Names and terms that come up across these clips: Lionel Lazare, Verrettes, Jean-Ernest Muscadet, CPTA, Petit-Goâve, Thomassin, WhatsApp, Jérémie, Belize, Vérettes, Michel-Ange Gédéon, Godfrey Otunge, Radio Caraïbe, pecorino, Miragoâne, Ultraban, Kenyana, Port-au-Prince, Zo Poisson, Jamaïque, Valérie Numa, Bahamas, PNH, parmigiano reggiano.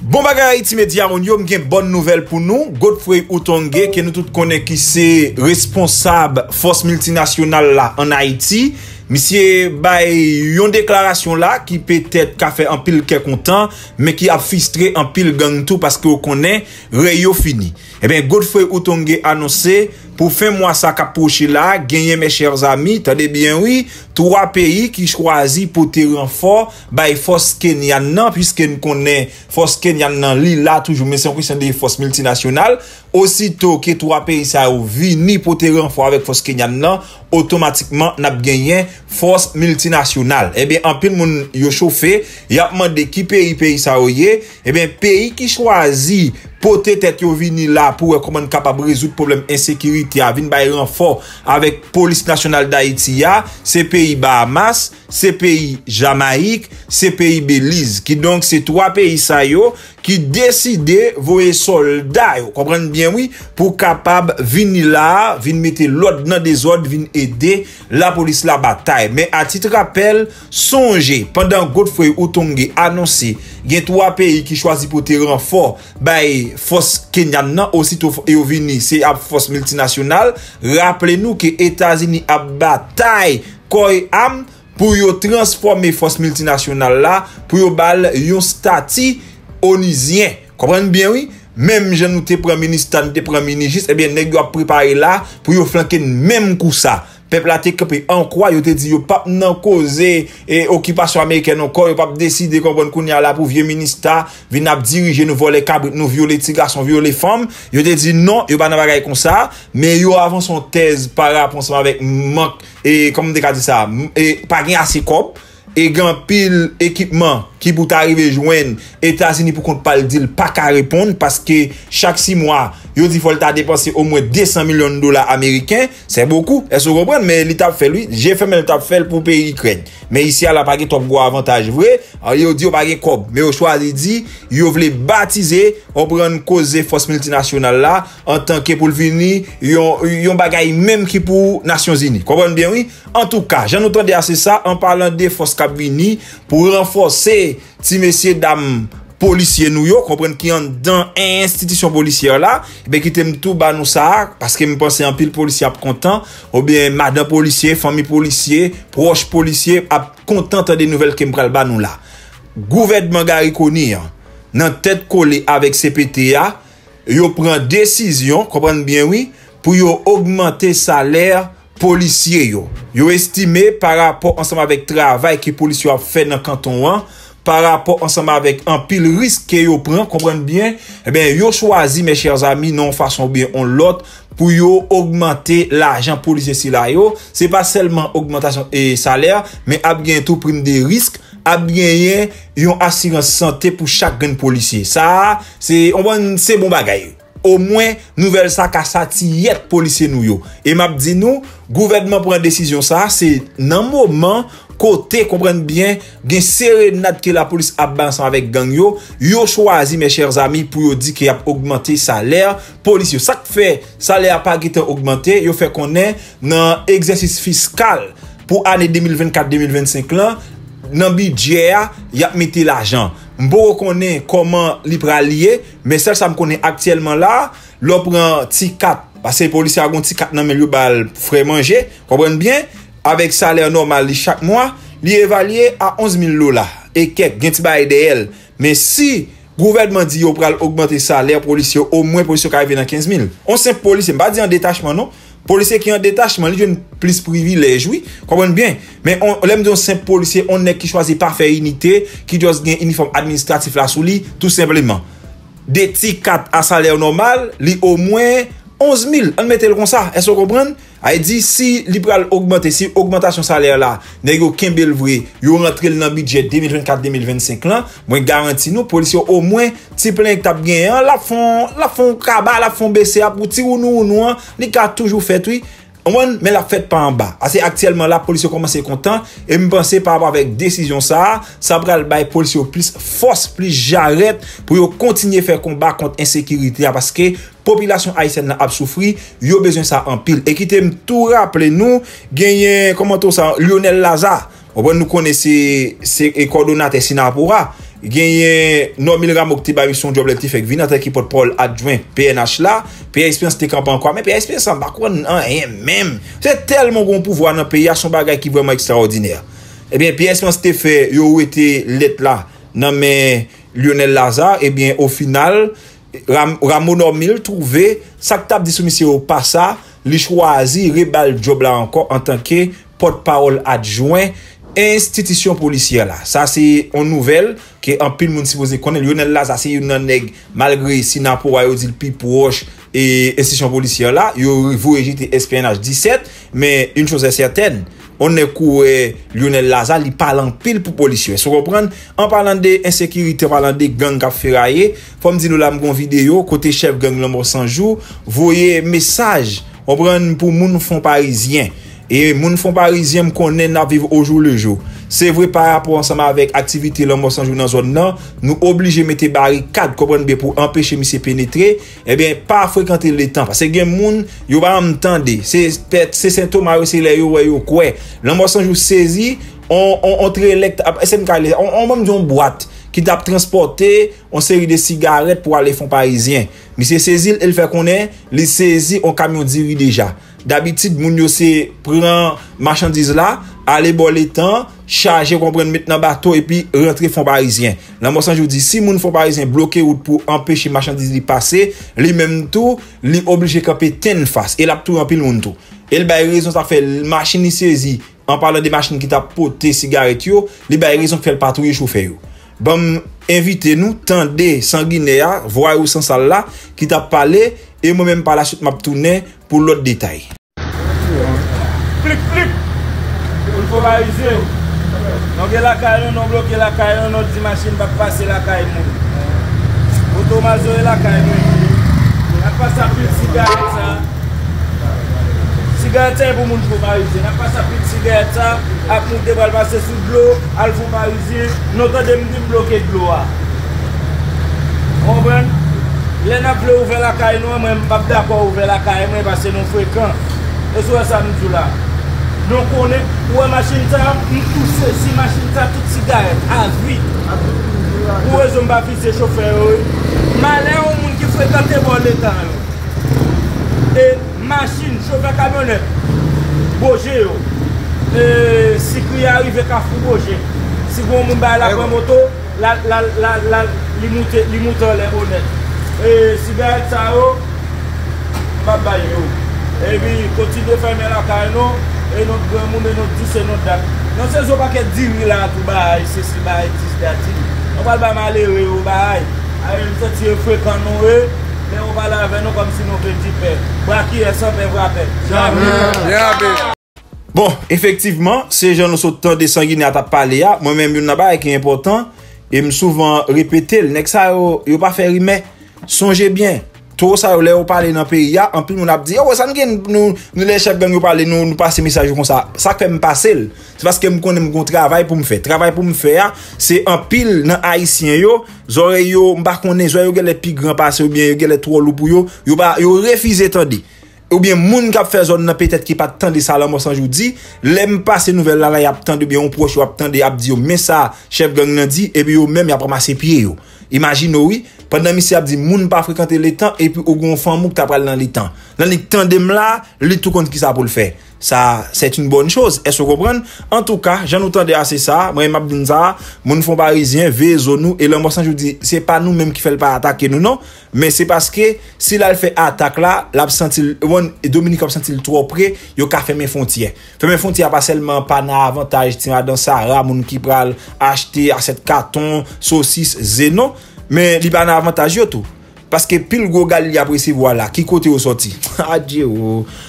Bon bagay Haïti Média, on y a une bonne nouvelle pour nous. Godfrey Otunge, que nous tous connaissons qui c'est responsable force multinationale là en Haïti. Monsieur Bay, une déclaration là qui peut-être qu'a fait un pile qui est content, mais qui a frustré un pile gang tout parce que on connaît Rayo fini. Eh bien, Godfrey Otunge annoncé pour fin mois ça capoche là, gagner mes chers amis, tenez bien oui, 3 pays qui choisissent pour te renfort Bay force Kenyana puisque nous connaît force Kenyana là toujours mais c'est en question des forces multinationales. Aussitôt que 3 pays ça vini pour te renfort avec force Kenyana, automatiquement n'a gagné force multinationale. Eh bien en pile moun yo chauffé, y a demandé qui pays ça oyé, eh bien pays qui choisit porter tête yo vini là pour comment capable résoudre problème insécurité a vinn bay renfort avec police nationale d'Haïti ya, c'est pays Bahamas, c'est pays Jamaïque, c'est pays Belize qui donc c'est 3 pays ça yo qui décider voyer soldats yo, comprendre bien oui, pour capable vini là, vinn mettre l'ordre dans des ordres, vinn aider la police la bataille. Mais à titre rappel, songez pendant Godfrey Otunge annoncé, il y a 3 pays qui choisissent pour te renfort bay force Kenyana aussitôt vini c'est à force multinationale. Rappelez-nous que États-Unis a bataille koy am pour yo transformer force multinationale là pour yo bal yon statut onisien. Comprenez bien oui, même je nous te premier ministre te premier ministre et bien nèg yo préparé là pour yo flanquer même coup ça. Peuple a te capé en quoi yo te dit yo pas nan causer et occupation américaine encore yo pas décider comprendre kounya là pour vieux ministre vinn ap diriger nous voler cabrit nous violer ti garçon violer femme yo te dit non yo pas nan bagay comme ça mais yo avance son thèse par rapport avec manque et comme te ka dit ça et pas gen assez cop et grand pile équipement qui pour t'arriver joindre États-Unis pour qu'on parle dit pas qu'à répondre parce que chaque 6 mois yo dit faut t'a dépenser au moins 200 millions de $ américains, c'est beaucoup, est-ce que vous comprenez? Mais l'État fait lui, j'ai fait même l'État fait pour payer Ukraine. Mais ici à la pas top gros avantage vrai, yo dit pas gen cob, mais yo choisi dit yo voulait baptiser on prendre causer force multinationale là en tant que pour venir yon bagaille même qui pour Nations Unies. Comprendre bien oui? En tout cas, j'en entendais assez ça en parlant des forces cap vini pour renforcer ti messieurs dames policiers nous yo comprendre qui en dans institution policière là ben qui t'aime tout ba nous ça parce que me penser en pile policier a content ou bien madame policier famille policier proche policier a content des nouvelles qui me pral ba nous là gouvernement Gary Conir dans tête collée avec CPTA yo prend décision comprendre bien oui pour yo augmenter salaire policier yo yo estimé par rapport ensemble avec travail que policier a fait dans canton an, par rapport ensemble avec un pile risque que yo prend comprendre bien eh bien yo choisi mes chers amis non façon bien on l'autre pour yo augmenter l'argent policier si là yo c'est pas seulement augmentation et salaire mais a bien tout prime des risques a bien yon assurance santé pour chaque grand policier ça c'est on bon c'est bon bagaille au moins nouvelle ça ka satiette policier nous yo et m'a dit nous gouvernement prend décision ça c'est nan moment côté comprendre bien gen sérénade que la police a balancer avec gang yo choisi mes chers amis pour yo dire qu'il a augmenté salaire policier ça fait salaire pas qui augmenté yo fait connait dans exercice fiscal pour année 2024-2025 là dans budget y a mis l'argent m'bo connait comment li pralier mais ça me connait actuellement là l'on prend ti 4 parce que policier a gon ti 4 nan men yo bal frais manger comprendre bien avec salaire normal chaque mois li évalué à $11,000 et quelques gen ti bay d'elle mais si gouvernement dit yo pral augmenter salaire policier au moins policier ka arrive dans $15,000 on simple policier m'pa dit en détachement non policier qui en détachement li une plus privilège oui comprendre bien mais on l'aime dire simple policier on est qui choisit pas faire unité qui juste gain uniforme administratif là sous lui tout simplement des tickets à salaire normal li au moins $11,000 on mettait le comme ça est-ce que vous comprenez? Il dit si li pral augmenter si augmentation salaire là nèg yo kembel vrai yo rentre dans budget 2024-2025 là moi garanti nous policier au moins ti plein que t'a gagné la font kaba la font BCA pour ti nous li ka toujours fait oui on mais la fête pas en bas assez actuellement la police commence content et me penser par rapport avec décision ça pral bail police plus force plus j'arrête pour continuer faire combat contre insécurité parce que population haïtienne a souffri yo besoin ça en pile et qui t'aime tout rappeler nous gagner comment tout ça Lionel Lazare on nous connaît c'est coordonnateur Sinapora Gagné Normil Ramok qui a eu son job, qui fait venir en tant que porte-parole adjoint PNH là. Pierre Espérance était campé encore, mais Pierre Espérance en bas, même. C'est tellement bon pouvoir dans le pays, son bagage qui est vraiment extraordinaire. Eh bien, Pierre Espérance était fait, il a été lettre là, non mais Lionel Lazare, eh bien, au final, Ramon Normil trouvé, ça que tu as dit, monsieur, pas ça, il choisit, rebal job là encore en tant que porte-parole adjoint. Institution policière là, ça c'est une nouvelle que en pile monde supposé connaître. Lionel là, ça c'est une nèg malgré Sinapo a dit le plus proche et institution policière là, yo voué j'étais espionnage 17, mais une chose est certaine, on est coué Lionel Lazare, il parle en pile pour policier. Se comprendre en parlant de insécurité, en parlant de gang qui ferraillé, faut me dire nous là mon vidéo côté chef gang l'homme 100 jours, voyez message, on prend pour moun fond parisien. Et moun fon parisien me connaît n'a vivre au jour le jour. C'est vrai par rapport ensemble avec activité l'homme sans jour dans zone là, nous obligé mettre barricade comprendre bien pour empêcher monsieur pénétrer, eh bien pas fréquenter les temps parce que gen moun yo pa m'entendre. C'est symptôme c'est les yo quoi. L'homme sans jour saisi, on trélect SMK, on même une boîte qui t'a transporté une série de cigarettes pour aller fond parisien. Monsieur saisi, il fait connaître, les saisi en camion diri déjà. D'habitude, moun yo se prend marchandise là, aller bon les temps, charger, comprendre maintenant bateau et puis rentrer fond parisien. Là, moi, je dis, si moun fond parisien bloqué route pour empêcher marchandise de passer, lui même tout, lui obligé camper ten face et là tout en pile moun tout. Et le bail raison ça fait machine saisie en parlant des machines qui t'a poté cigarette yo, le bail raison fait le patrouille chauffeur yo. Bon, invitez-nous, tendez sanguinaire, voyez ou sans salle là qui t'a parlé et moi-même par la suite m'a tourné pour l'autre détail. Flic, flic. On faut réaliser. Donc la caille, on bloque la caille, on dit machine va passer la caille. Automazo la caille. On passe à plus de cigarette ça. Cigarette pour moun faut réaliser. On passe à plus de cigarette ça, à moun devrait passer sous l'eau, al faut réaliser. Notre demi bloquer de l'eau. On prend les n'a plus ouvert la caille, nous même pas d'accord ouvert la caille, mais parce que nous fréquents. Et sur ça nous là. Donc on est pour la machine ça, nous tous si machine ça toute cigarette à 8. Pour les hommes ces chauffeurs. Malin au monde qui fréquentait bon le temps. Et machine chauffeur camionnette Bogé. Et si qui arrive Carrefour Bogé. Si vous monde ba la moto, la les moutons les honnêtes. Et cigarette ça, baba yo. Et puis, continuez à fermer la caille, et notre grand monde, et notre 10 et notre date. Non, c'est ce paquet 10 000 à tout bail, c'est ce bail, 10 000 à 10 000. On va pas mal aller au bail. Avec une petite fréquence, mais on va la avec nous comme si nous faisions 10 pères. Braquer et sans père, braquer. Jamais. Bon, effectivement, ces gens nous sont tant de sanguines à parler. Moi-même, il y a un bail qui est important, et me souvent répéter, le next ça, il n'y pas faire rimer. Songez bien, tout ça, vous avez parlé dans le pays, en plus, on a dit, oh, ça nous gagne, nous, les chefs, nous parlons, nous passons message comme ça. Ça fait me passer. C'est parce que je connais mon travail pour me faire. Travail pour me faire, c'est en pile dans Haïtien, yo, oreilles, yo, m'barconné, yo, les plus grands passés, ou bien, yo, les trois loups, yo, refusé, tandis. Ou bien, moun kap fè zone nan peut-être qui pas tant de ça là moi sans joudi, l'aime pas ces nouvelles là, y a tant de bien on proche ou tant de abdi mais ça chef gang nan dit et puis yo même y a ramasser pied yo. Imagine oui, pendant monsieur abdi moun pas fréquenter les temps et puis au gonfan mou t'a pral dans les temps. Dans les temps de là, li tout compte qui ça pour le faire. Ça c'est une bonne chose, est-ce qu'on comprend? En tout cas, j'en entendais assez ça, moi m'a dit ça, moun fond parisien vezo nous et là moi sans joudi, c'est pas nous même qui fait pas attaquer nous non, mais c'est parce que si là il fait attaque là, l'absentil et Dominique a senti le trop près, il a fait mes frontières. Fait mes frontières pas seulement pas dans avantage, tira dans Sahara, moun qui pral acheter à cette carton, saucisse, zénon, mais il pas dans avantage tout. Parce que pile gros gal il apprécie voilà, qui côté au sorti. Adieu.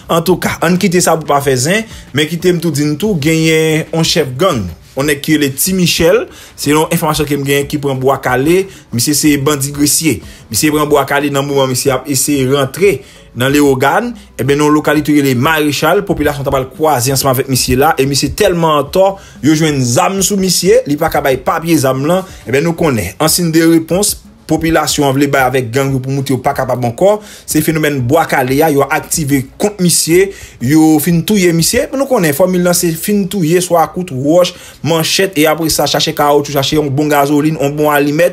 En tout cas, on quitte ça pour pas faire zin, mais quitter tout dit tout, gagner un chef gang. On est qui le petit Michel, selon information que me gagne qui prend bois calé, monsieur c'est bandit gressier. Monsieur prend bois calé dans moment monsieur a essayé rentrer dans les organes et ben non localité les maréchal population t'a pas croiser ensemble avec monsieur là et monsieur tellement en tort yo joine zam sous monsieur, li pas ka bay papier zam là et ben nous connaît. En signe de réponse population vle bay avec gang pour monter pas capable encore, c'est phénomène bois caléa, yo activé contre monsieur, yo fin touyer monsieur, nous connaît formule là c'est fin touyer soit coûte roche, manchette et après ça chercher caoutchouc, chercher un bon gasoline, un bon aliment.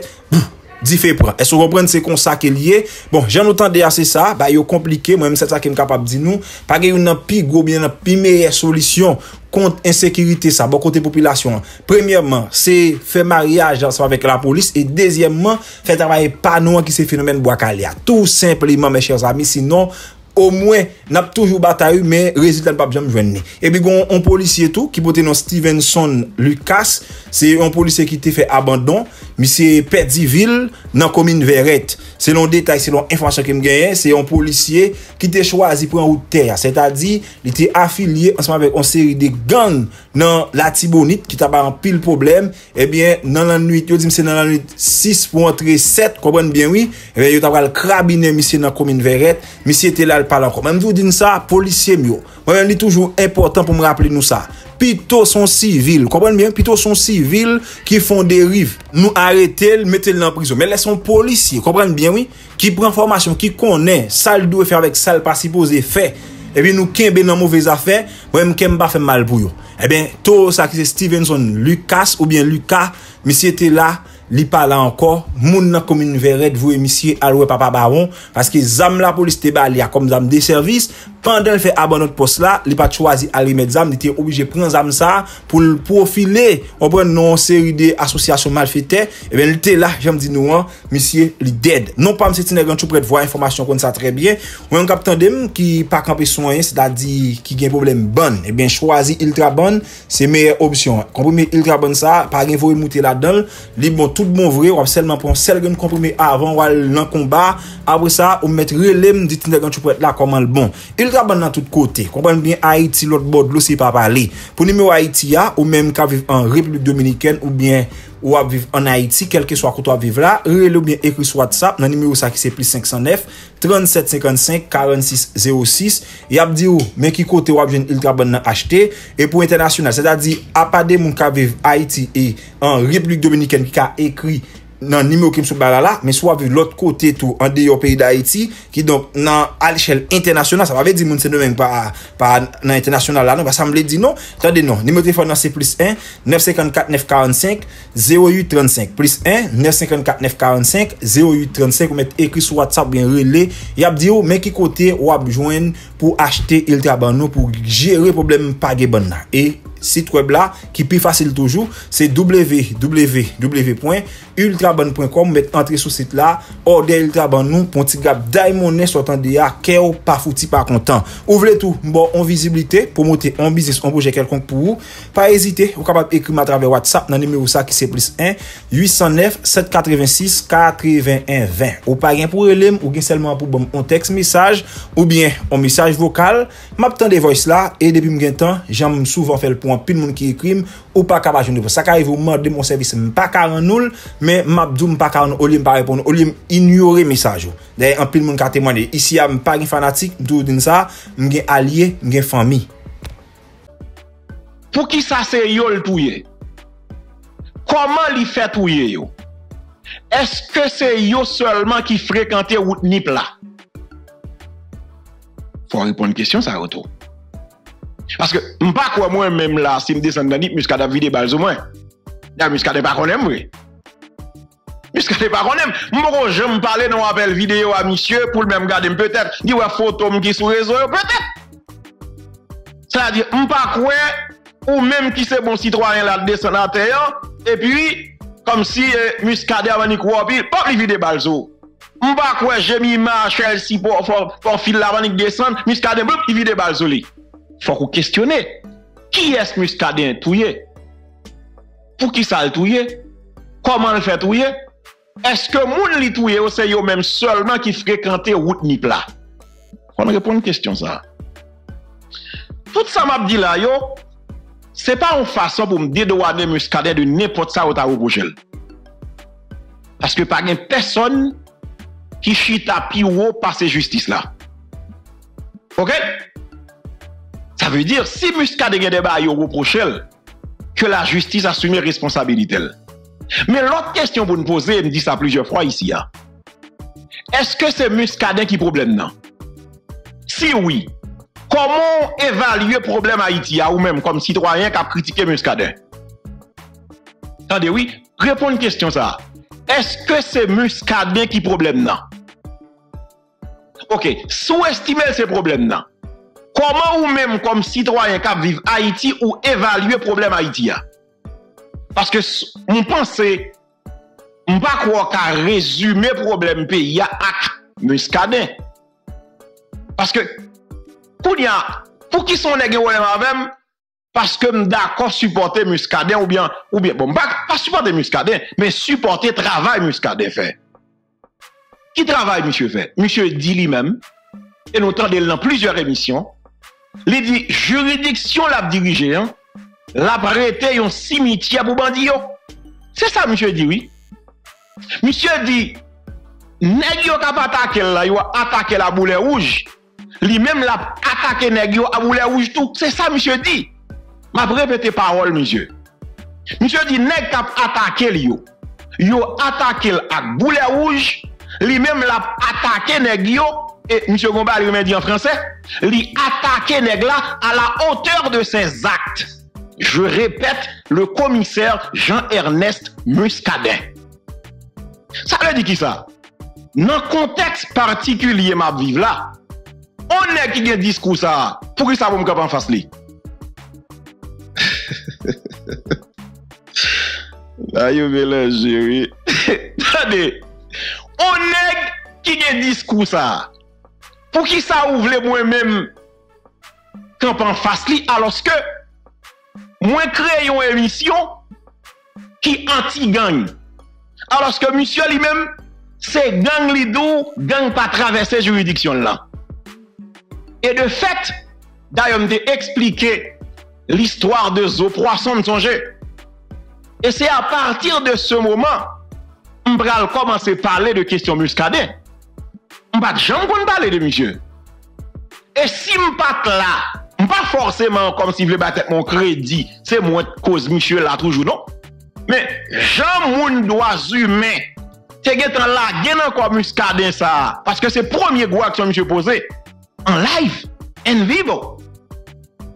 Dit fait prend. Est-ce que vous comprenez c'est comme ça qui est lié? Bon, j'en entendais assez ça, bah yo compliqué, moi même c'est ça qui est capable de dire nous, pas que une pi go bien pi meilleure solution contre insécurité ça bon côté population. Premièrement, c'est faire mariage avec la police et deuxièmement, faire travailler pas nous qui c'est phénomène bois calia. Tout simplement mes chers amis, sinon au moins n'a toujours bataille mais résultat pas jamais joindre. Et puis un policier tout qui porte non Stevenson Lucas, c'est un policier qui t'a fait abandon, monsieur Perdiville dans commune Vérettes. Selon détail, selon information que me gagne, c'est un policier qui t'a choisi pour en route terre, c'est-à-dire il était affilié ensemble avec une série de gangs dans la Tibonite qui t'a pas en pile problème. Eh bien dans la nuit, yo dit c'est dans la nuit 6.37, comprendre bien oui, eh bien yo t'a le carabiner monsieur dans commune Vérettes, monsieur était là parle encore. Même vous dites ça, policier mieux. Moi-même, il est toujours important pour me rappeler nous ça. Plutôt sont civils, comprenez bien, plutôt sont civils qui font des dérives. Nous arrêter, mettez le en prison. Mais laissons policiers, comprenez bien, oui, qui prend formation, qui connaît, ça le doit faire avec ça, le pas supposé faire. Et bien, nous qui dans mauvaise affaire, moi-même, qui pas fait mal pour eux. Eh bien, tout ça qui c'est Stevenson Lucas ou bien Lucas, monsieur était là. Li pa la encore moun nan commune Verrette vous monsieur alwe papa baron parce que zam la police te bali a comme zam de service pendant le fait abandon de poste là li pas choisi aller mettre zam était obligé prendre zam ça pour profiler on prend non série des associations malfaiteurs et ben il était là j'aime dire nous monsieur li dead non pas monsieur Tinègre tout près de voir information comme ça très bien ou un capitaine dem qui pas camper soin c'est-à-dire qui gagne problème bonne et bien choisi ultra bonne c'est meilleure option comprimé ultra bonne ça pas gain voyer monter là-dedans li bon tout bon vrai ou seulement pour celle que nous comprimé avant ou le combat après ça on mettre relève dit quand tu prête là comment le bon il travaille dans tout côté comprendre bien Haïti l'autre bord de l'eau c'est pas parler pour numéro Haïti a ou même qu'à vivre en République dominicaine ou bien ou à vivre en Haïti quel que soit que toi vivre là relève bien écrit sur WhatsApp dans numéro ça qui c'est plus 509 37 55 46 06 et a dit ou mais qui côté ou vient il travaille dans acheter et pour international c'est-à-dire à pas des monde qui vivre Haïti et en République dominicaine qui a écrit nan numéro qui me sou bala là mais soit vu l'autre côté tout en dehors pays d'Haïti qui donc nan à l'échelle internationale ça va veut dire moun c'est de même pas nan international là non parce ça me dit non attendez non numéro téléphone c'est plus 1 954 945 08 35 plus 1 954 945 08 35 ou mettre écrit sur WhatsApp bien relais y a dit mais qui côté ou a joindre pour acheter ultra bano pour gérer problème pas de bonne là et site web là qui plus facile toujours c'est www.ultraban.com mettre entrer sur site là order ultraban nous Petit-Goâve diamond sortant de ya keo pas fouti pas content ouvrez tout bon en visibilité pour monter en business en projet quelconque pour vous pas hésiter vous capable écrire à travers WhatsApp dans numéro ça qui c'est plus 1 809 786 81 20 ou pas rien pour relem ou bien seulement pour bon un texte message ou bien un message vocal m'attend des voice là et depuis me gain temps j'aime souvent faire le point pile monde qui écrit ou pas capable de ça arrive au moment de mon service pas 40 nul mais m'abdoum pas 40 au lieu pas répondre au lieu ignorer message d'ailleurs en pile monde qui témoigner ici a pas une fanatique tout dit ça m'gain allié m'gain famille pour qui ça c'est yo le touyer comment li fait touyer yo est-ce que c'est yo seulement qui fréquenter route nip là faut répondre question ça retour. Parce que m'pas quoi moi même là si me descend dans nip muscade vide balz au moins. Ya muscade pas connait moi. Muscade pas connait. M'poko j'aime parler dans appel vidéo à monsieur pour le même garder peut-être di ouais photo qui sur réseau peut-être. Ça veut dire m'pas quoi ou même qui c'est bon citoyen là descend à terre et puis comme si muscade avant ni quoi pile pas li vide balz au. M'pas quoi j'ai mis ma Chelsea pour fil là avant ni descendre muscade blop li vide balz au li. Faut qu'on questionne qui est muscadin touillé pour qui ça le touillé comment le fait touillé est-ce que moun li touillé ou c'est yo même seulement qui fréquenter route ni plat on répond une question ça tout ça m'a dit là yo c'est pas une façon pour me dédouaner muscadin de n'importe ça ou ta reprocher parce que pas une personne qui chita pi ou passer justice là OK. Ça veut dire, si Muscade a des bails reprochés, que la justice assume responsabilité. Mais l'autre question pour nous poser, me dit ça plusieurs fois ici. Hein. Est-ce que c'est Muscadet qui problème non? Si oui, comment évaluer problème Haïti ou même comme citoyen qui a critiqué Muscadet? Attendez, oui, réponds une question ça. Est-ce que c'est Muscadet qui problème non? OK, sous-estimer ces problèmes là. Comment ou même comme citoyen qui vivent Haïti ou évaluer problème Haïti? Parce que on pense on pas croire qu'à résumer problème pays à Muscadet. Parce que pour qui sont les problèmes avec parce que d'accord supporter Muscadet ou bien bon pas supporter Muscadet mais supporter travail Muscadet fait. Qui travaille, monsieur fait? Monsieur dit lui-même, et nous entendons dans plusieurs émissions, il dit, juridiction l'a dirigé, l'a prêté un cimetière pour bandits. C'est ça, monsieur dit, oui. Monsieur dit, nèg yo ka pa attaqué la, yo attaqué la boule rouge, lui-même l'a attaqué nèg yo à boule rouge tout. C'est ça, monsieur dit. M'a répété parole, monsieur. Monsieur dit, nèg ka attaqué yo, yo attaqué à boule rouge. Lui-même l'a attaqué nèg et M. Gombal lui-même dit en français, lui attaqué nèg là à la hauteur de ses actes. Je répète, le commissaire Jean-Ernest Muscadet. Ça veut dire qui ça? Dans contexte particulier m'a vive là, on est qui a discours ça, pour qui ça va me cap en face lui? Là, il mélange, attendez. On nèg qui gen discours ça. Pour qui ça ouvre moi-même camp en face li alors que moi créé une émission qui anti-gang. Alors que monsieur lui-même c'est gang li dou, gang pas traverser juridiction là. Et de fait, d'ailleurs m'te expliqué l'histoire de Zo Poisson m'sonje. Et c'est à partir de ce moment on va commencer à parler de question Muscadet. On va jamais parler de monsieur. Et si on pas là, on pas forcément comme si je voulais battre mon crédit, c'est moi cause monsieur là toujours non. Mais jamais doit humain te getan la gen encore Muscadet ça parce que c'est premier gros action monsieur posé en live en vivo.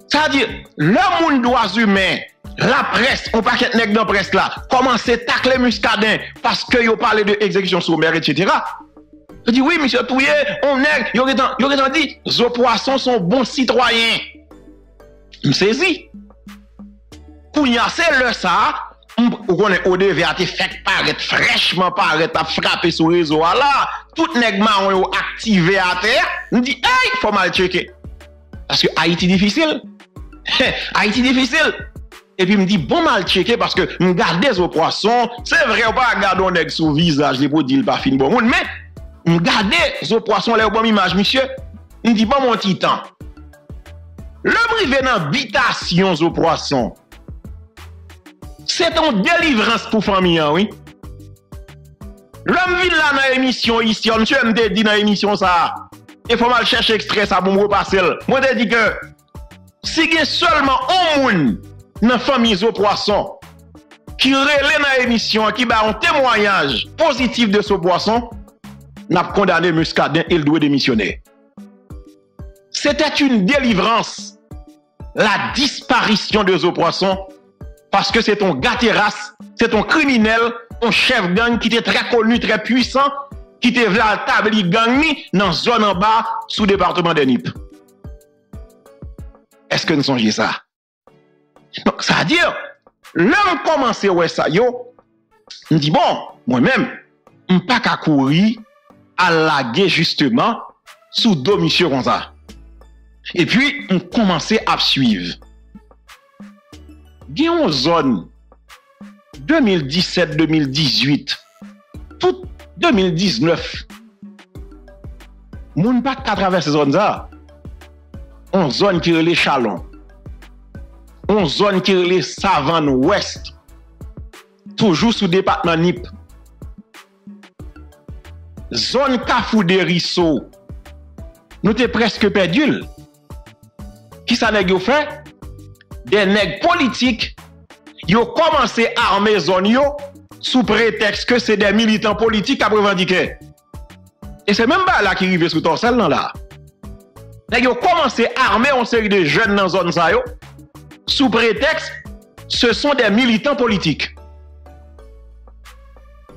Ça veut dire le monde doit humain. La presse, on paquet nèg dans presse là, commencez à tacler Muscadet parce que yo parlé de exécution sommaire, etc. Je dis oui, monsieur Touye, on nèg, yo dit, Zo Poisson sont bons citoyens. Me saisi. Kounya c'est le ça, on connaît ODV a fait paraître fraîchement paraître à frapper sur réseau là, tout nèg marron yo activé à terre. Me dit hey, faut mal checker. Parce que Haïti difficile. Haïti difficile. Et puis, il me dit, bon mal checker parce que je garde Zo Poisson. C'est vrai, on pas garder un nèg sous visage, les beaux deals pas fin bon monde. Mais, je garde Zo Poisson, les bonnes images, monsieur. Il me dit, bon, mon titan. Le privé dans l'habitation Zo Poisson, c'est une délivrance pour famille, oui. L'homme vient là dans l'émission ici, monsieur, je me dit dans l'émission ça. Il faut mal chercher extrait ça pour me repasser. Moi, je dis que si il y a seulement un monde, dans la famille Zo Poisson, qui relaie dans l'émission, qui a un témoignage positif de Zo Poisson, n'a condamné Muscadet et le doit démissionner. C'était une délivrance, la disparition de Zo Poisson, parce que c'est un gars terrasse, c'est un criminel, un chef gang qui était très connu, très puissant, qui était vla tabli gang dans la zone en bas sous département de Nip. Est-ce que nous songez ça? Donc, ça veut dire, l'homme commence à ouais ça, yo, me dit, bon, moi-même, je ne peux pas courir à laguer justement sous dos monsieur Ronza. Et puis, on commence à suivre. Il y a une zone 2017, 2018, tout 2019. Moun pas qu'à travers ces zones-là. Une zone qui est les chalons. On zone qui est les savane ouest, toujours sous département Nip. Zone Carrefour Desruisseaux, nous t'es presque perdu. Qui ça nèg yo fait? Des nèg politiques, yo commencé à armer zone yo sous prétexte que c'est des militants politiques à revendiquer. Et c'est même pas là qui arrive sous torsel dans là. Ils ont commencé à armer une série de jeunes dans la zone ça yo, sous prétexte ce sont des militants politiques.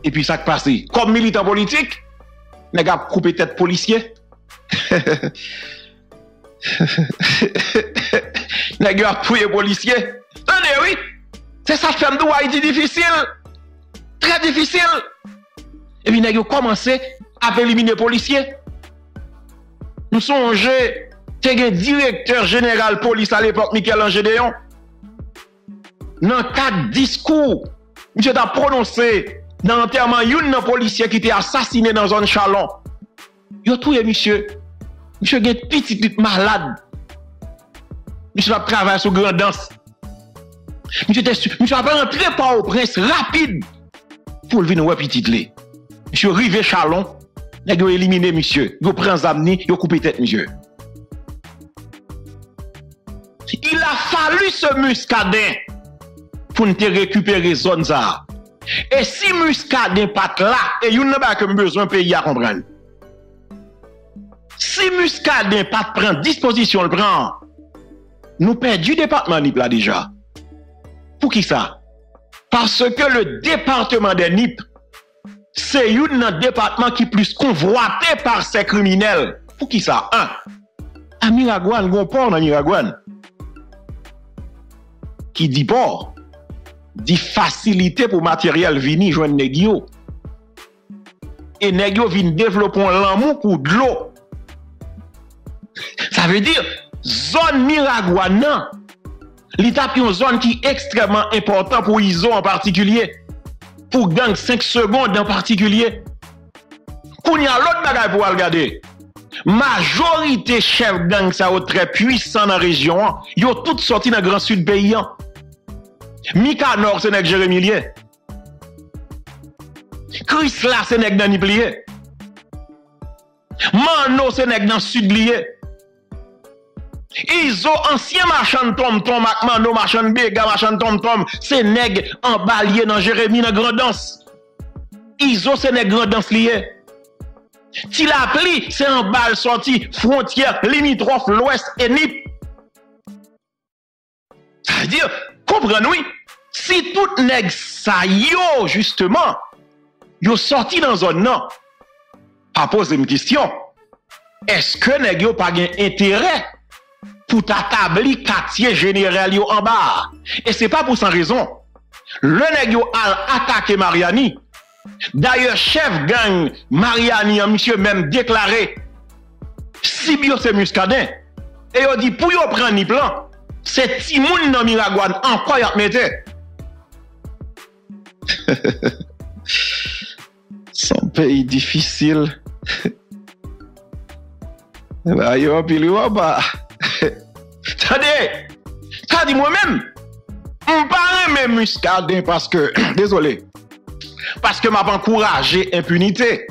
Et puis ça qui passe, comme militants politiques, les gars coupent tête policiers. Les gars appuyent policiers. Tenez oui, c'est ça fait de Haïti difficile. Très difficile. Et puis les gars commencé à éliminer les policiers. Nous songeons, c'est un directeur général police à l'époque, Michel-Ange Gédéon. Dans quatre discours, je t'ai prononcé dans l'enterrement d'un policier qui était assassiné dans zone Chalon. Yo tout est monsieur. Monsieur est un petit malade. Monsieur a travaillé sur grand danse. Monsieur a rentré par au prince rapide pour le venir petit lé. Monsieur rivé Chalon. Ils ont éliminé monsieur. Ils ont pris un amni, ils ont coupé tête monsieur. Il a fallu ce muscadin pour nous récupérer zone ça. Et si muscadin pas là, et il n'y a pas besoin de pays à comprendre. Si muscadin pas prendre disposition, le prend, nous perdons du département NIP là déjà. Pour qui ça? Parce que le département des NIP, c'est un département qui est plus convoité par ces criminels. Pour qui ça? Un. À Miragoâne, il y a un port dans Miragoâne. Qui dit port, dit facilité pour matériel vini, joindre Negio. Et Negio vient développer l'amour pour de l'eau. Ça veut dire, zone Miragoâne, l'État est une zone qui est extrêmement importante pour ISO en particulier. Pour gang 5 secondes en particulier. Qu'on y a l'autre bagaille pour regarder. Majorité chef gang ça est très puissant dans la région. Ils ont toutes sorti dans le grand sud pays. Mika Nord, c'est avec Jérémie. Chris là, c'est avec dans Niplié. Mano, c'est avec dans Sudlié. Ils ont ancien marchand tom-tom, Mano, marchand béga, marchand tom-tom, c'est nèg en balier dans Jérémie, dans Grandance. Ils ont c'est nèg Grandance lié. Tilapli, c'est en balle sorti, frontière, limitrophe, l'ouest et Nip. Ça veut dire, comprenez-vous, si tout nèg sa yo, justement, yo sorti dans zone non, pas poser une question, est-ce que nèg yo pas gen intérêt? Pour t'attablir quartier général en bas. Et c'est pas pour sans raison. Le nèg yo a attaqué Mariani. D'ailleurs, chef gang Mariani, un monsieur même déclaré, si bio c'est muscadin, et il dit, pour yon prendre ni plan, c'est Timoun dans Miragoâne, encore yon mette. Son pays difficile. Bah, yon pili waba. Attendez, ça dit moi-même, on parle même muscadin parce que, désolé, parce que m'a pas encouragé impunité.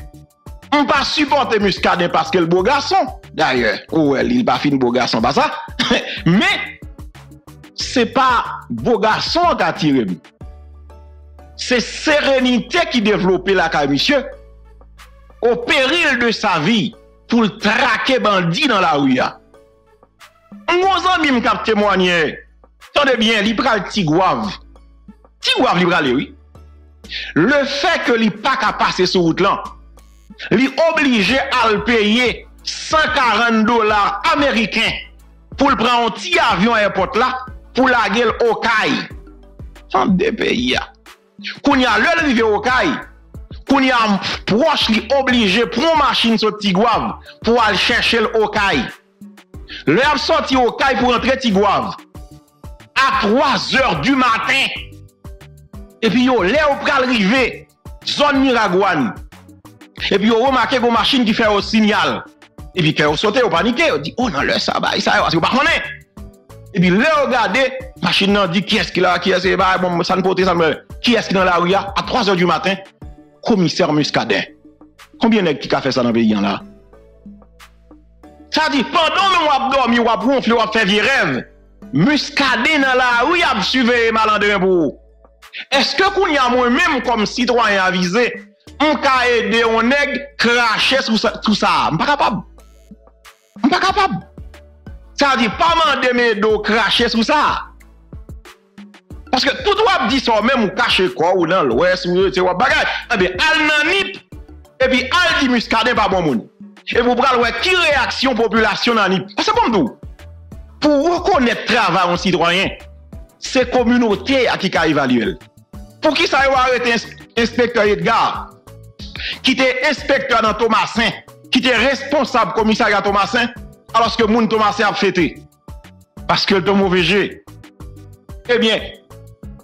On pas supporter muscadin parce que le beau garçon, d'ailleurs, ouais, il pas fin beau garçon, pas ça. Mais, c'est pas beau garçon qui a tiré. C'est sérénité qui développait la caille, monsieur, au péril de sa vie, pour le traquer bandit dans la rue. Nos amis m'ont témoigné. Tendez bien, li pral Petit-Goâve. Petit-Goâve li pral oui. Le fait que li pas ka passer sur route là, li obligé à le payer $140 américains pour le prendre un petit avion airport là pour la gueule au Caille. Tendez pays. Qu'on y a le rivière au Caille, qu'on y a proche li obligé prendre machine sur Petit-Goâve pour aller chercher le au Caille. L'heure sorti au Caille pour entrer Petit-Goâve à 3 heures du matin. Et puis yo l'heure pral rivé zone Miragoâne. Et puis yo remarqué vos machines qui fait au signal. Et puis quand vous sautez, vous paniquez, vous dites, oh non, le ça bail ça parce que vous pas connaître. Et puis l'heure regardez, machine nan dit qui est-ce qui là, qui est-ce bail bon ça ne porte ça me. Qui est-ce qui dans la rue à 3 heures du matin? Commissaire Muscadin. Combien nèg qui a fait ça dans pays là? Ça dit, pendant que vous avez dormi, vous avez ronflé, vous avez fait vieux rêve. Muscadin dans la rue, vous avez suivi malandrin pour vous. Est-ce que qu'on y a moi-même comme citoyen avisé, on peut aider on nèg cracher sur tout ça? Je ne suis pas capable. Je ne suis pas capable. Ça veut dire pas mander mes dos cracher sur ça. Parce que tout doit dire ça même ou cacher quoi ou dans l'ouest ou tu vois bagage. Eh bien, al nanip et puis al di muscadin pas bon monde. Et vous prenez ouais qui réaction population nanip. C'est comme tout. Pour reconnaître le travail en citoyen, c'est la communauté à qui a évalué. Pour qui ça a été inspecteur Edgar, qui était inspecteur dans Thomassin, qui était responsable commissariat Thomassin, alors que moun Thomassin a fêté. Parce que le mauvais jeu. Eh bien,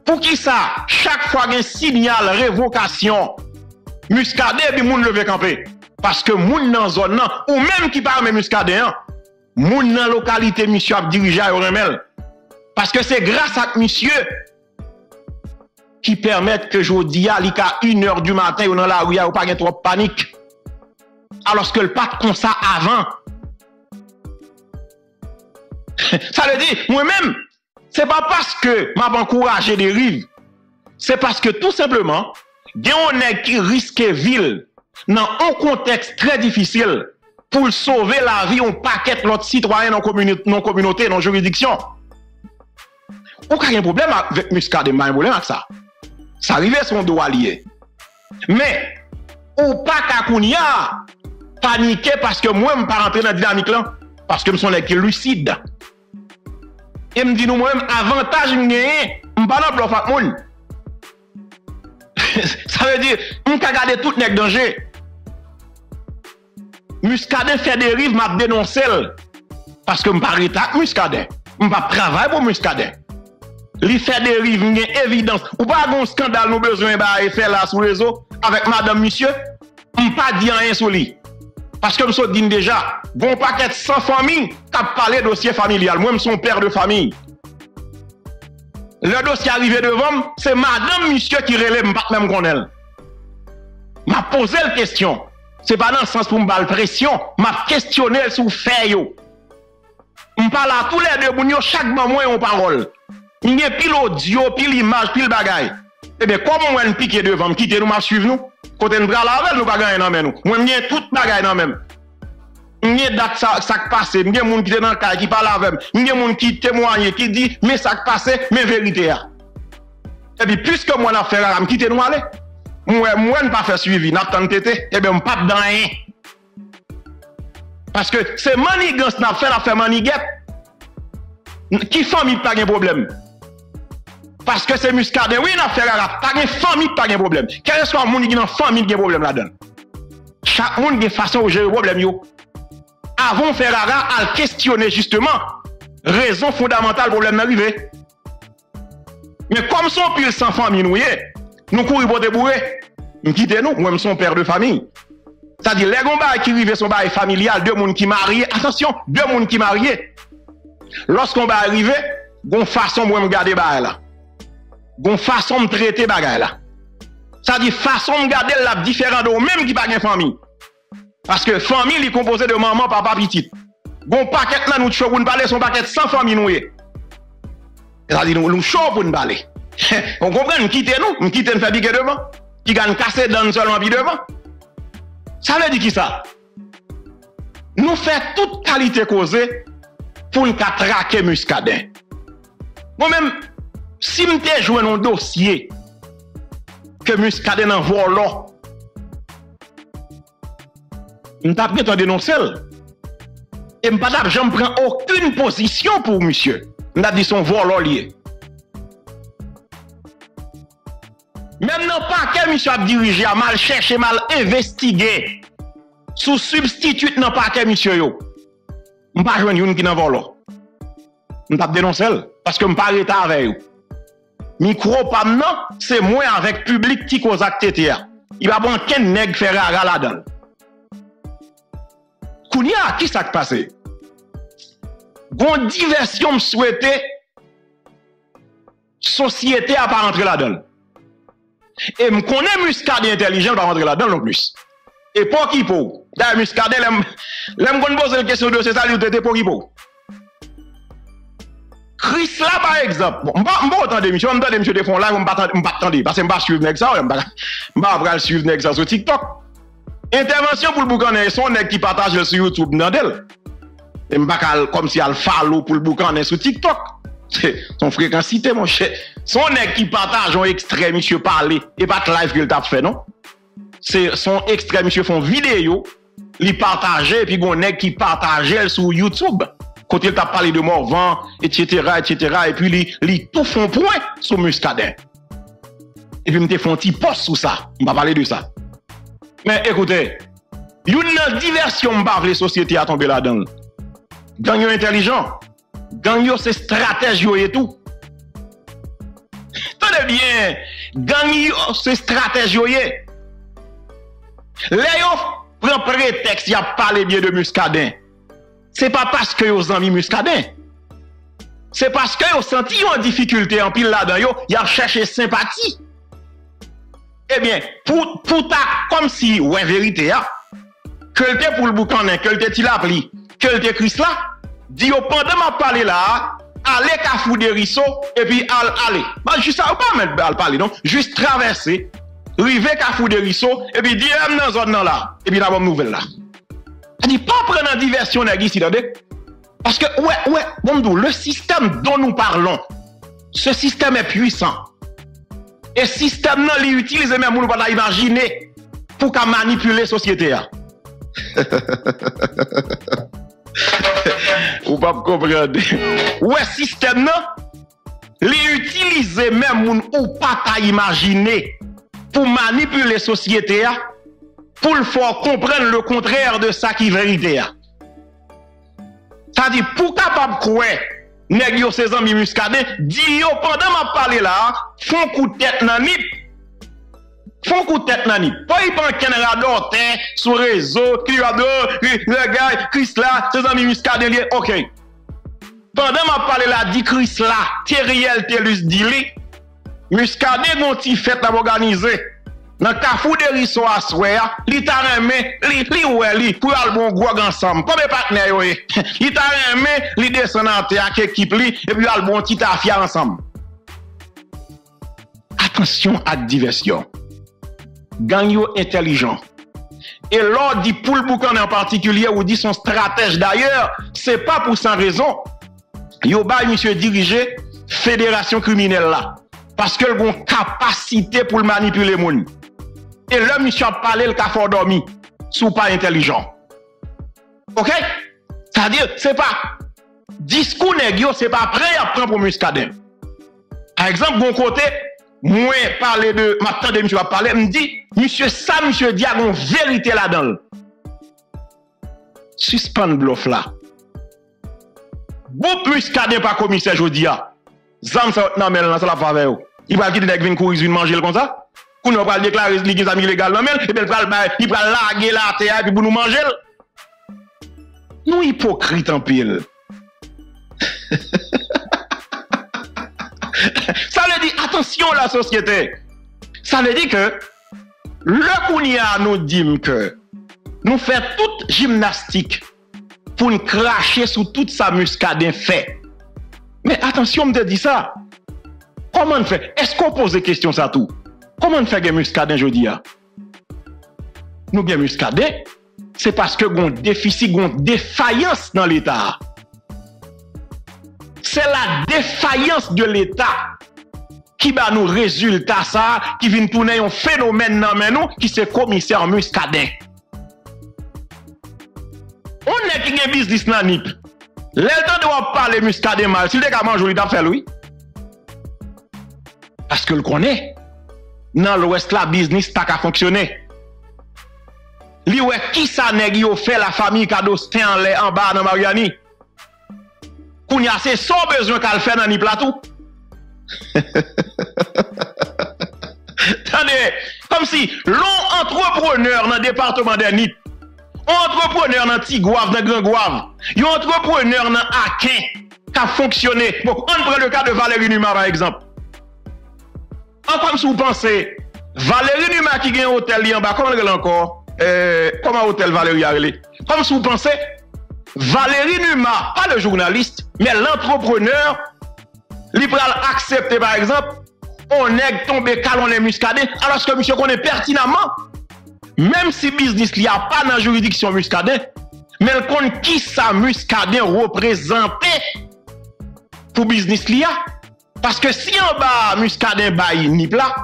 pour qui ça, chaque fois qu'il y a un signal, révocation, muscadé, puis moun leve camper. Parce que moun dans la zone, ou même qui parle de muscadé, moun dans la localité, monsieur a dirigé à Remel. Parce que c'est grâce à monsieur qui permet que jodi à l'ICA 1h du matin ou dans la rue, ou pas de trop panique. Alors que le pas comme ça avant. Ça veut dire, moi-même, c'est pas parce que m'a encouragé des rives. C'est parce que tout simplement, des gens qui risquent ville dans un contexte très difficile. Pour sauver la vie, on paquette l'autre citoyen dans la communauté, dans la juridiction. Aucun problème avec muscade, pas de problème avec ça. Ça arrive son dos allié. Mais, ou pas kakounia, paniquer parce que moi, je ne suis pas rentré dans la dynamique là, parce que je suis lucide. Et je me dis, moi-même, avantage, je ne suis pas dans le bluff avec moun. Ça veut dire, je ne peux pas garder tout le danger. Muscadin fait des rives, m'a dénoncé. Parce que m'pa rétac muscadin. M'pa travail pour muscadin. Li fait des rives, m'y a évidence. Ou pas un scandale, nous besoin de faire là sur réseau avec madame, monsieur. M'pa dit rien sur lui. Parce que m'so dit déjà, bon paquet sans famille, t'as parlé dossier familial. Moi, m'son père de famille. Le dossier arrivé devant, c'est madame, monsieur qui relève, m'pa même qu'on elle. M'a posé la question. C'est pas dans le sens pour me faire pression, m'a questionné sur fait yo. On parle à tous les deux bougno chaque moment on parole. Il y a pile audio, pile image, pile bagaille. Eh bien comment on piquer devant, quitter nous m'a suivre nous, côté nous bras lavel nous bagaille dans nous. Moi j'ai toute bagaille dans même. Il y a date ça passé, il y a monde qui était dans le cas qui parle avec, il y a monde qui témoigne, qui dit mais ça passé, mais vérité a. Et puis puisque moi n'a fait là, quitter nous aller. Moi, ne pas faire suivi, n'a pas tenté, et bien, on pas dans rien. Parce que c'est manigance n'a fait l'affaire maniguette. Qui famille pas de problème? Parce que c'est muscadé, oui, n'a fait la pas de famille pas de problème. Quel que soit le monde qui a une famille qui a un problème là-dedans. Chaque monde a une façon de gérer le problème. Avant de faire la questionner justement, raison fondamentale pour le problème d'arriver. Mais comme son pile sans famille, nous courons pour débourer. Nous quittons, nous, même son père de famille. C'est-à-dire, les gens qui arrivent son bail familial, deux personnes qui marient, attention, deux personnes qui marient. Lorsqu'on va arriver, on façon de garder bail là. On façon de traiter bail là. C'est-à-dire, façon de garder la différente de même qui pas de famille. Parce que famille est composée de maman, papa, petite. On paquet là, nous chou pour nous parler, son paquet sans famille nous. C'est-à-dire, nous chou pour nous parler. On comprend, nous quittons nous, nous quittons nous faire piquer devant, qui gagne casser dans seulement piquer devant. Ça veut dire qui ça? Nous faisons toute qualité causée pour nous traquer muscadin. Moi-même, si nous jouons dans un dossier que muscadin envoie là, nous avons dénoncé. Et madame, je ne prends aucune position pour monsieur. Nous avons dit son vol lié. Même non pas que monsieur a dirigé, a mal cherché, mal investigué. Sous substitut non pas que monsieur yo. On pas joindre une qui n'en vole. On pas dénoncer parce que on pas état avec eux. Micro pas non, c'est moi avec public qui cause acteur. Il va prendre qu'un nèg faire rara là-dedans. Kounia, qui ça qui passé? Gon diversion me souhaiter société à pas rentrer là-dedans. Et me connais muscade intelligent va rentrer là-dedans non plus. Et pour qui pour? D'ailleurs muscade l'aime connait poser la question de c'est ça lui était pour qui pour? Chris là par exemple. Bon, m'entendez monsieur des fonds là, m'entendez parce que m'pas suivre nèg ça, m'pas pas suivre nèg ça sur TikTok. Intervention pour le boucaner, son nèg qui partage sur YouTube dans d'elle. Et m'pas comme si elle follow pour le boucaner sur TikTok. Son fréquence cité mon cher. Son nèg qui partage un extrait monsieur parler et pas de live qu'il t'a fait non. C'est son extrait monsieur font vidéo, il partager et puis gon nèg qui partageait sur YouTube. Quand il t'a parlé de Morvan, etc. Et puis, il tout font point sur Muscadet. Et puis, il te font un petit poste sur ça. On va parler de ça. Mais écoutez, il y a une diversion que les sociétés à tomber là-dedans. Gang yo intelligent. Gang yo c'est stratège et tout. Tenez bien. Gang yo c'est stratège et tout. Là, yo prend prétexte, il a parlé bien de Muscadet. C'est pas parce que vous avez mis muscadin. C'est parce que vous senti en difficulté en pile là-dedans, vous avez cherché sympathie. Eh bien, pour ta, comme si, ouais, vérité, que le te pour le boucanin, que le te tilapli, que le te Chris là, dit au pendant ma parler là, allez Carrefour Desruisseaux, et puis allez. Bah, juste à pas mettre à parler, donc, juste traverser, river Carrefour Desruisseaux, et puis dire, dans zone là, et puis la bonne nouvelle là. Elle dit pas prendre en diversion ici, parce que ouais, bon, le système dont nous parlons, ce système est puissant. Et ce système non l'utilise même pour pas imaginer pour qu'à manipuler la société. Ou pas comprendre. Ouais, système non l'utilise même ou pas imaginer pour manipuler la société. Pour le faire comprendre le contraire de ça qui est vérité. C'est-à-dire, pour capable croire, nèg yo ses amis muscadés, dit yo pendant m'a parler là, font coup de tête nan nip. Font coup de tête nan nip. Pas y prend ken rador tè sur réseau, qui va le gars Chris là, ses amis muscadés, OK. Pendant m'a parler là, dit Chris là, Teriel Telus dit li, muscadés gon ti fête à organiser. Dans le Carrefour Desruisseaux à Souéa, il t'a remis, il pour aller bon gouag ensemble. Comme les partenaires, il t'a remis, il descend en terre avec l'équipe, et puis aller bon petit affaire ensemble. Attention à la diversion. Gagno intelligent. Et l'ordre dit pour le boucan en particulier, ou dit son stratège d'ailleurs, c'est pas pour sans raison. Yo ba monsieur dirigé fédération criminelle là. Parce qu'elle a une capacité pour manipuler les gens. Et l'homme, monsieur a parlé, le a fort dormi. Sous pas intelligent. OK? C'est-à-dire, c'est pas. Discours négio, c'est pas prêt à prendre pour muscadin. Par exemple, bon côté, moi, parler de. Maintenant, de monsieur a parlé, me dit, monsieur, ça, monsieur, dit, il y a une vérité là-dedans. Suspend bluff là. Bon, muscadin, pas commissaire, je dis, Zam, ça, non, mais là, ça la faveur. Il va quitter les courir, il manger comme ça. Quand on va déclarer les amis illégaux, il va larguer la terre pour nous manger. Nous hypocrites en pile. Ça veut dire, attention la société. Ça veut dire que le Kounia nous dit que nous faisons toute gymnastique pour nous cracher sur toute sa muscadin fait. Mais attention, je te dis ça. Comment on fait? Est-ce qu'on pose des questions ça tout? Comment on fait des muscadins aujourd'hui? Nous des muscadins, c'est parce que nous avons un déficit, nous avons une défaillance dans l'État. C'est la défaillance de l'État qui va nous résultat ça, qui vient tourner un phénomène dans nous, qui se commissaire muscadin. On est qui a un business dans l'État. L'État doit parler muscadin mal. S'il est qu'à manger, il doit faire lui. Parce que le connaît. Dans l'Ouest, la business n'a qu'à fonctionner. L'Ouest, qui ça nèg yo fait la famille cadeau sté en l'air en bas dans Mariani? Qu'on y a ses sans besoin qu'elle fait dans les plateaux. Attendez, comme si l'entrepreneur dans le département de Nip. Entrepreneur dans Petit-Goâve, dans Grand-Goâve, un entrepreneur dans Akin qui a fonctionné. Bon, on prend le cas de Valérie Numa par exemple. En comme si vous pensez, Valérie Numa qui a un hôtel en bas, comment elle est encore? Comment hôtel Valérie a relé? Comme si vous pensez, Valérie Numa, pas le journaliste, mais l'entrepreneur il peut accepter par exemple, on est tombé calon est muscadé, alors que monsieur connaît pertinemment, même si business il n'y a pas dans la juridiction muscadé, mais il connaît qui ça muscadé représente pour business il y a. Parce que si on bat muscadé bah ni plat,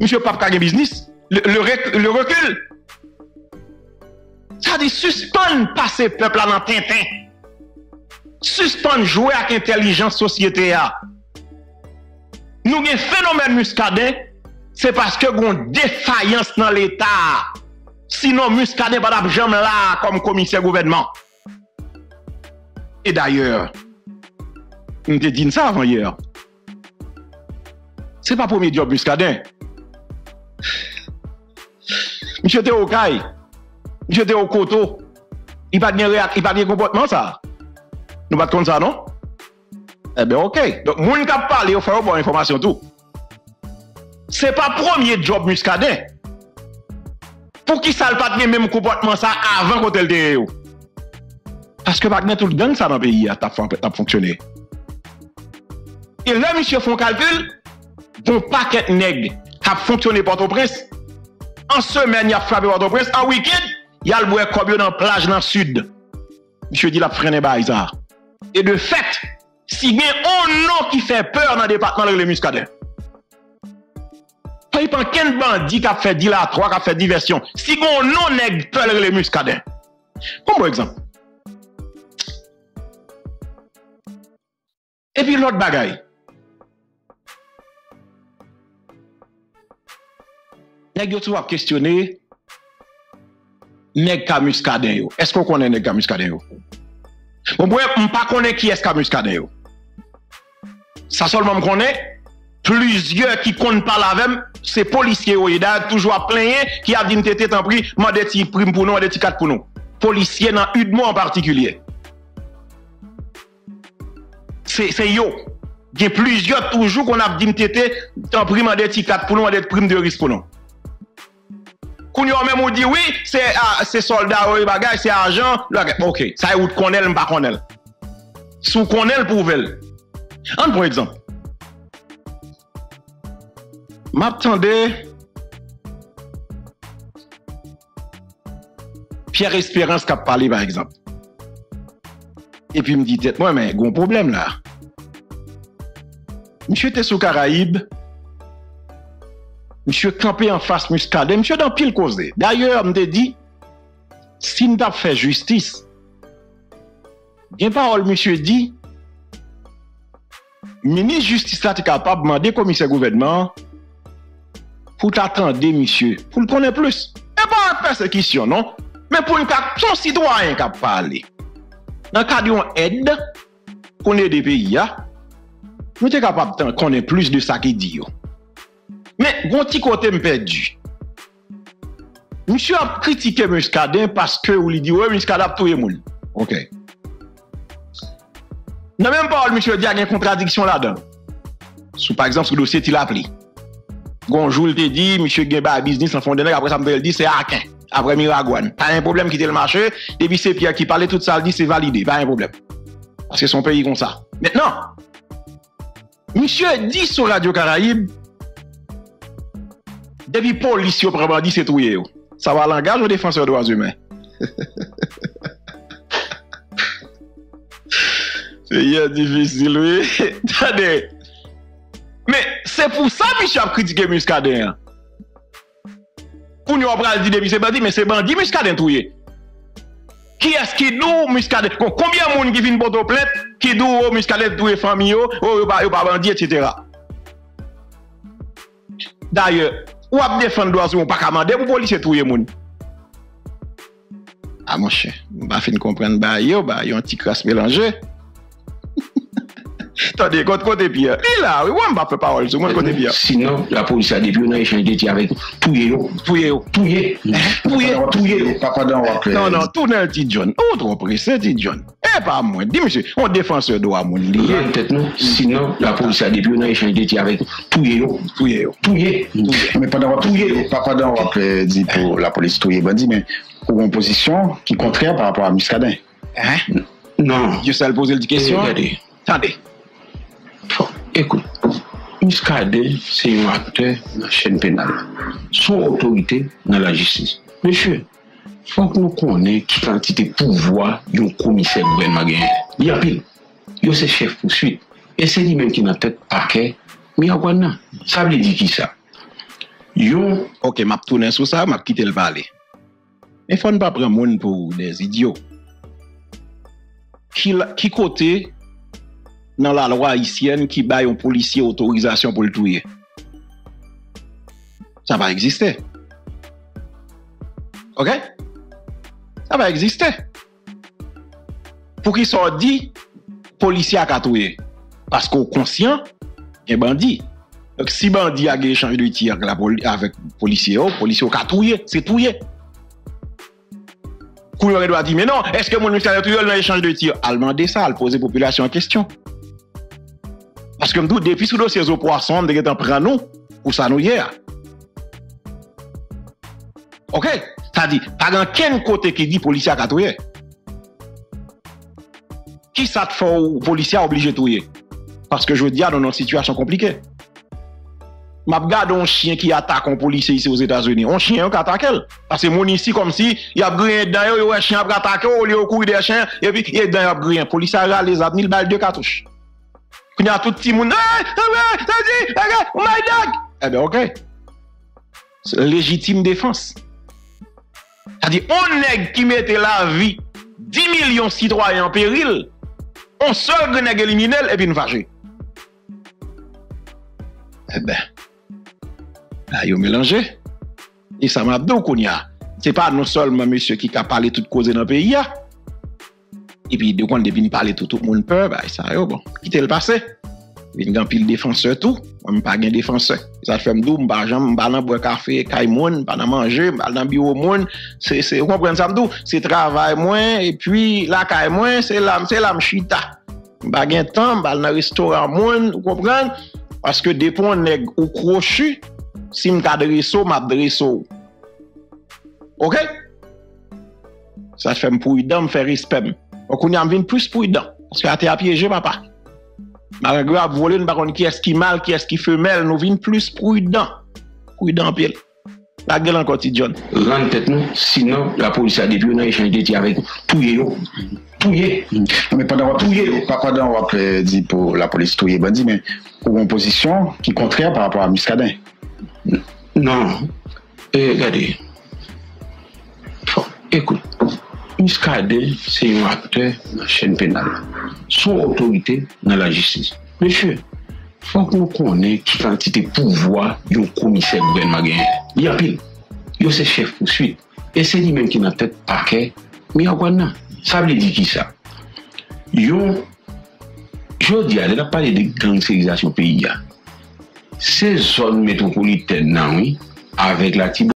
monsieur pas faire business, le recul. Ça dit suspendre passer peuple là dans Tintin. Suspendre jouer avec intelligence société là. Nous avons un phénomène muscadin, c'est parce que nous avons une défaillance dans l'État. Sinon, muscadin n'est pas jamais là comme commissaire gouvernement. Et d'ailleurs, nous avons dit ça avant hier. Ce n'est pas le premier job muscadin. Monsieur était au caille, monsieur était au coteau. Il n'y a pas de comportement ça. Nous ne battons ça, non? Eh bien, ok. Donc, moun kap parle, il faut avoir information tout. Ce n'est pas le premier job muscadin. Pour qui ça n'a pas le même comportement ça avant qu'on te le dise? Parce que maintenant, tout le gang ça dans le pays, t'as fonctionné. Et là, monsieur, font calcul, bon paquet nègre a fonctionné Port-au-Prince. En semaine, il a frappé Port-au-Prince. En week-end, il a le bois cobio dans la plage dans le sud. Monsieur dit, la freine baïzar. Et de fait, si bien un nom qui fait peur dans le département de muscadin. Pas y a qu'un bandit qui a fait dilatoire, qui a fait diversion. Si un nom n'est peur dans le muscadin. Comme par exemple. Et puis l'autre bagaille. Nèg yo toujours questionner nèg ka muscadin yo. Est-ce qu'on connaît nèg ka muscadin yo? Bon, moi, je ne connais pas qui est muscadin. Ça seulement me connaît. Plusieurs qui ne connaissent pas la même, c'est policiers. Ils ont toujours plaigné qui a dit que tu es en prix, je vais te prime pour nous, je vais te 4 pour nous. Policiers dans Udmo en particulier. C'est yo. Il y a plusieurs toujours qu'on a dit que tu es en prime, je vais te 4 pour nous, je vais te prime de risque pour nous. Quand même on dit oui, c'est soldat, c'est argent, ok, ça est où tu connais, ou pas connais. Si vous connaissez, prouvez-le. Un bon exemple. M'attendais Pierre Espérance qui a parlé par exemple. Et puis il me dit, moi, mais il y a un problème là. Monsieur était sous Caraïbe. Monsieur campé en face muscadé, monsieur dans pile cause. D'ailleurs, m'te dit, si nous avons fait justice, bien parole, monsieur dit, ministre justice là, t'es capable de demander commissaire gouvernement pour t'attendre, monsieur, pour le connaître plus. Et pas en persécution, non? Mais pour son citoyen qui a parlé. Dans le cas d'une aide, qu'on est des pays, nous sommes capables de connaître plus de ça qu'il dit. Mais, bon petit côté me perdu. Monsieur a critiqué muscadin parce que vous lui dites, oui, muscadin a tout le monde. Ok. Dans même parole, monsieur dit, il y a une contradiction là-dedans. Sous par exemple, ce dossier, il a appelé. Bonjour, il te dit, monsieur Gain a business en fond de nègre, après ça me dit, c'est Akin. Après Miragoâne. Pas un problème qui était le marché, et puis c'est Pierre qui parlait, tout ça, il dit, c'est validé. Pas un problème. Parce que son pays comme ça. Maintenant, monsieur dit sur Radio Caraïbe, depuis police, on prend dit c'est tout. Ça va l'engage aux défenseurs des droits humains. C'est difficile, oui. Attendez. Mais c'est pour ça que Michel a critiqué muscadin. Pour nous, on prend dit depuis c'est bandit, mais c'est bandit muscadin tout. Qui est-ce qui nous muscadin? Combien de monde qui vient pour te plaindre qui nous muscadin tout les familles, ou pas bandit, etc. D'ailleurs, ou à défendre droit ou pas commander pour policier tout le monde. Ah mon cher, on va finir comprendre bah yo un petit crasse mélangé. Attendez, côté Pierre. Il là, oui, on va faire parole sur moi côté Pierre. Sinon, la police a depuis on a échangé avec Pouye. Papa dans Non, tourner un petit John. Autre pressé petit John. Eh pas moi, dis monsieur, on défenseur droit mon lié peut-être non. Sinon, la police a depuis on a échangé avec Pouye. Mais pas dans Pouye, papa dans dit pour la police Touye bandit mais pour une position qui contraire par rapport à muscadin. Hein? Non, je sais le poser des questions. Attendez. Écoute, Muscadet, c'est un acteur dans la chaîne pénale. Son autorité dans la justice. Monsieur, il faut que nous connaissions qui quantité de pouvoir d'un commissaire gouvernement gagné. Il y a pile. Il y a ses chefs poursuites. Et c'est lui-même qui n'a tête paquet. Miragoâne, ça veut dire qui ça? Yo, ok, m'a tourné sur ça, m'a quitté le valet. Mais faut ne pas prendre monde pour des idiots. Qui côté dans la loi haïtienne qui baille un policier autorisation pour le tuer? Ça va exister. Ok? Ça va exister. Pour qu'il soit dit, policier a tué. Parce qu'on est conscient, il est bandit. Donc si bandit a échangé de tir avec policier, policier a tué, c'est tué. Kouyon doit dire, mais non, est-ce que mon ministère de a échangé de tir? Elle demande ça, elle pose la population en question. Parce que depuis ce dossier Zo Poisson, nous avons pris nous pour ça nous hier. Ok? Ça dit, pas dans quel côté qui dit policier a tué? Qui ça te fait ou policier obligé de tuer? Parce que je dis, dans une situation compliquée. Je regarde un chien qui attaque un policier ici aux États-Unis. Un chien qui attaque. Parce que mon ici, comme si, il y a grillé dedans, il y a un chien qui attaque, il y a un courir des chiens, et puis il y a un grillé. Le policier a les abnis, il balle de cartouches. Il y a tout petit monde. Eh bien, ok. Légitime défense. C'est-à-dire, on est qui mettait la vie 10 millions de citoyens en péril, on seul grenègue criminel et puis nous fâche. Eh bien. Là, ils ont mélangé. Et ça m'a dit qu'on y a. Ce n'est pas non seulement monsieur qui a parlé toute cause dans le pays. Et puis, de quand il parle tout le monde peur, bah, ça yo, bon. Quittez le passé. Il y a un pile défenseur tout. Moi, je ne suis pas un défenseur. Ça fait me dire, je ne suis pas un café, je ne suis pas un manger, je ne suis pas un bureau. Vous comprenez ça? C'est travail moins, et puis la caille moins, c'est la chita. Je ne suis pas un temps, je ne suis pas un restaurant moins, vous comprenez? Parce que depuis qu'on est au crochu, si je m'adresse, je m'adresse. Ok? Ça fait me prudent, me faire respect. Donc, on est plus prudent. Parce que la thérapie est piégé, papa. Malgré à voler, nous ne qui est-ce qui mal, qui est-ce qui femelle, nous vîmes plus prudent. Prudent, pile. La gueule en quotidien. Rentre tête nous, sinon la police a depuis on a échangé des tirs avec touyer. Touyer. Mais pendant qu'on a dit pour la police touyer, bandit, mais pour une position qui est contraire par rapport à Muscadet. Non. Et regardez. Écoute. Muscadet, c'est un acteur dans la chaîne pénale. Son autorité dans la justice. Monsieur, il faut que nous connaissions qui quantité de pouvoir d'un commissaire gouvernement gagné. Il y a pile. Il y a ses chefs poursuites. Et c'est lui-même qui n'a tête paquet. Mais Miragoâne, ça veut dire qui ça? Je dis, elle a parlé de gangsterisation pays. Ces zones métropolitaines, oui, avec la Tibou.